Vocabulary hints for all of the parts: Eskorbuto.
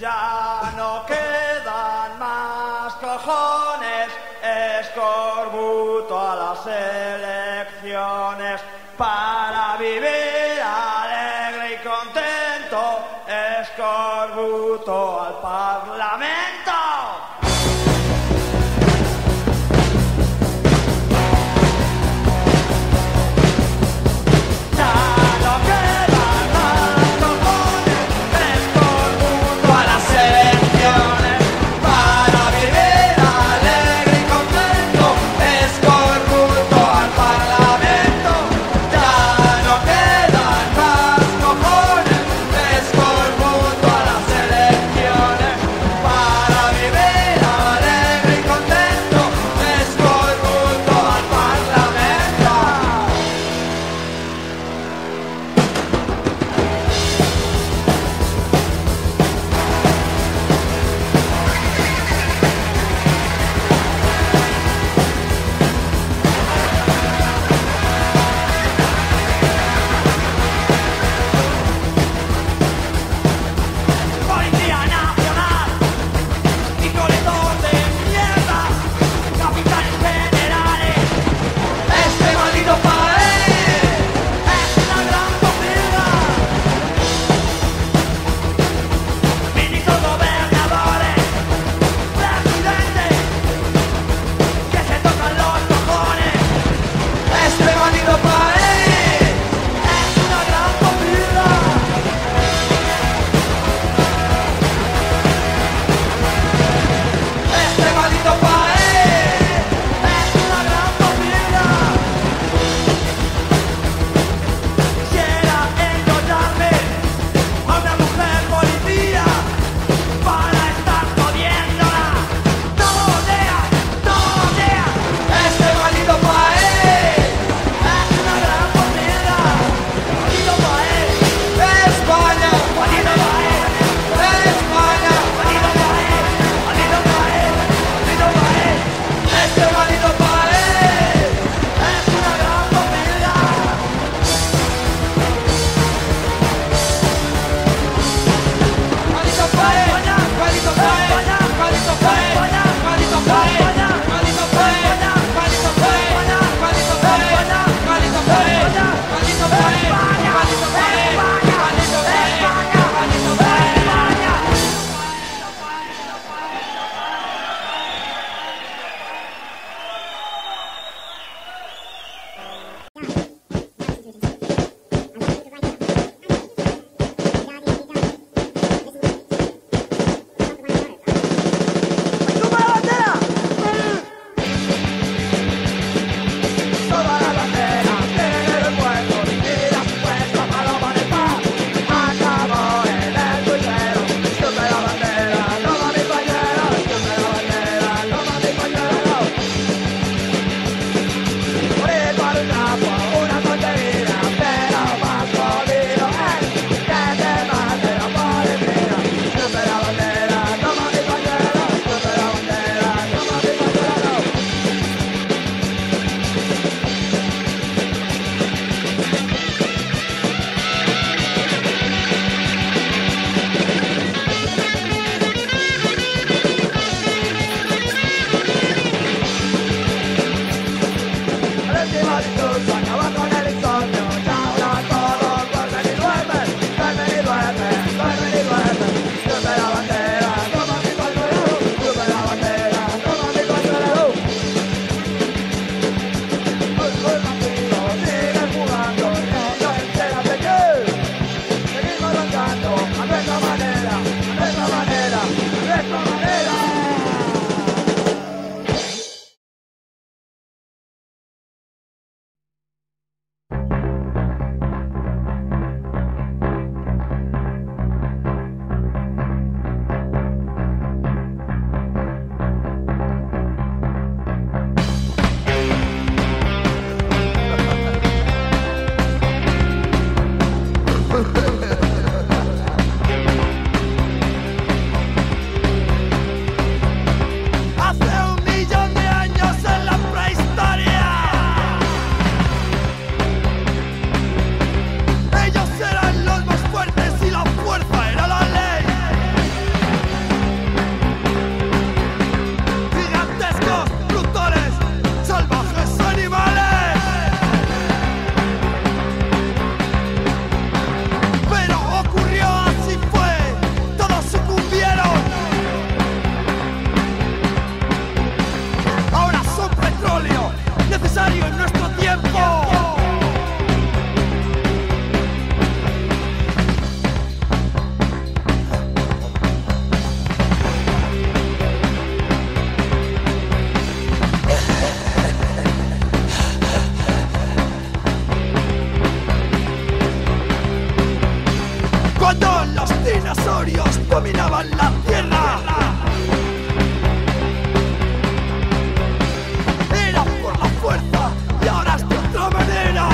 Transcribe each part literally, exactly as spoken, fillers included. Ya no quedan más cojones, Eskorbuto a las elecciones. Para vivir alegre y contento, Eskorbuto al Parlamento. Para dinosaurios dominaban la tierra. Era por la fuerza y ahora es de otra manera.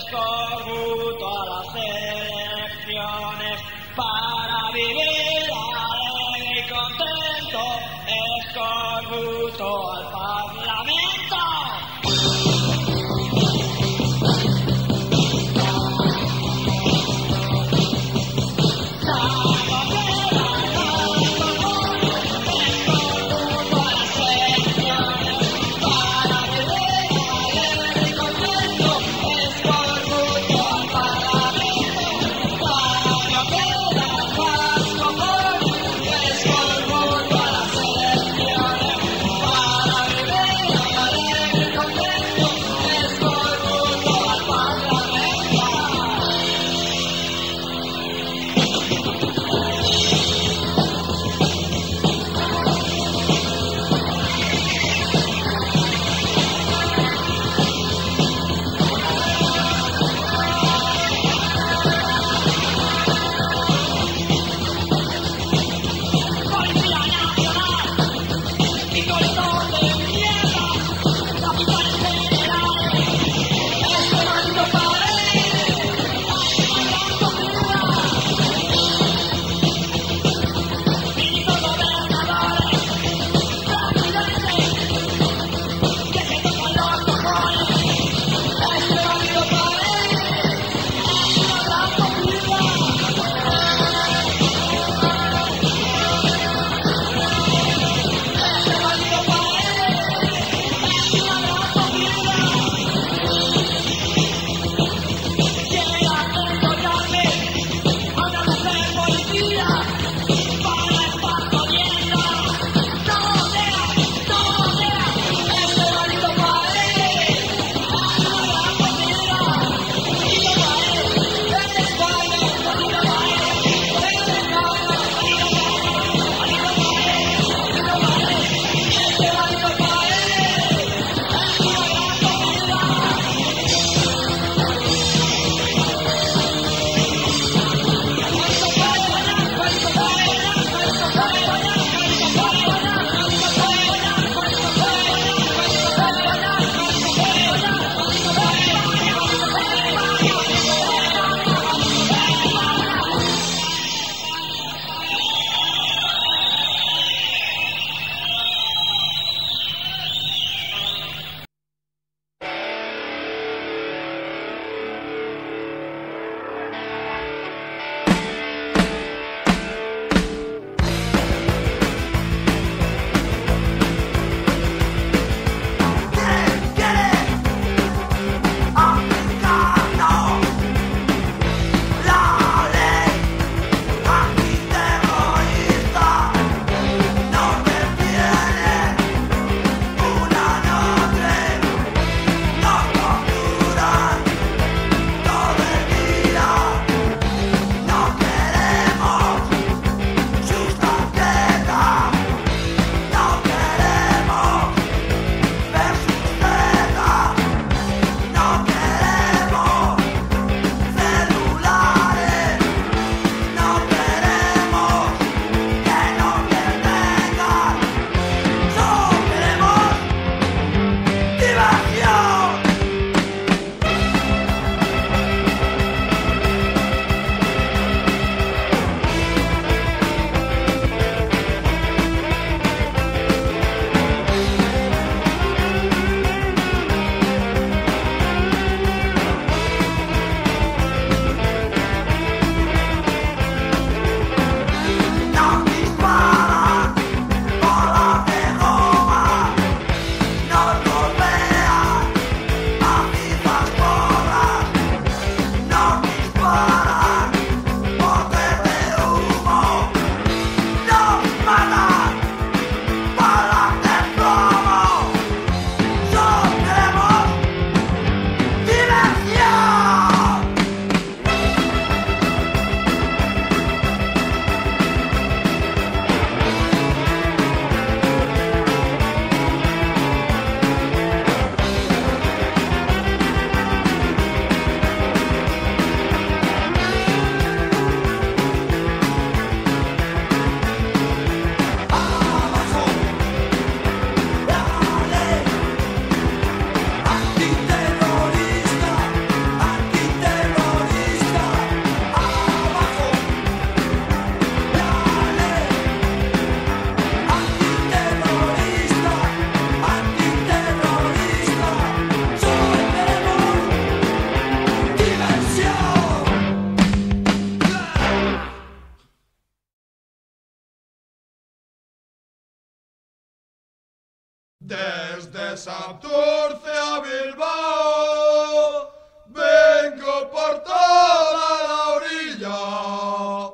Eskorbuto a las elecciones para vivir alegre y contento. Eskorbuto al Eskorbuto a las elecciones para vivir Torres a Turce, a Bilbao, vengo por toda la orilla.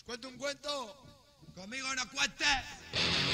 Os cuento un cuento, conmigo no cuentes.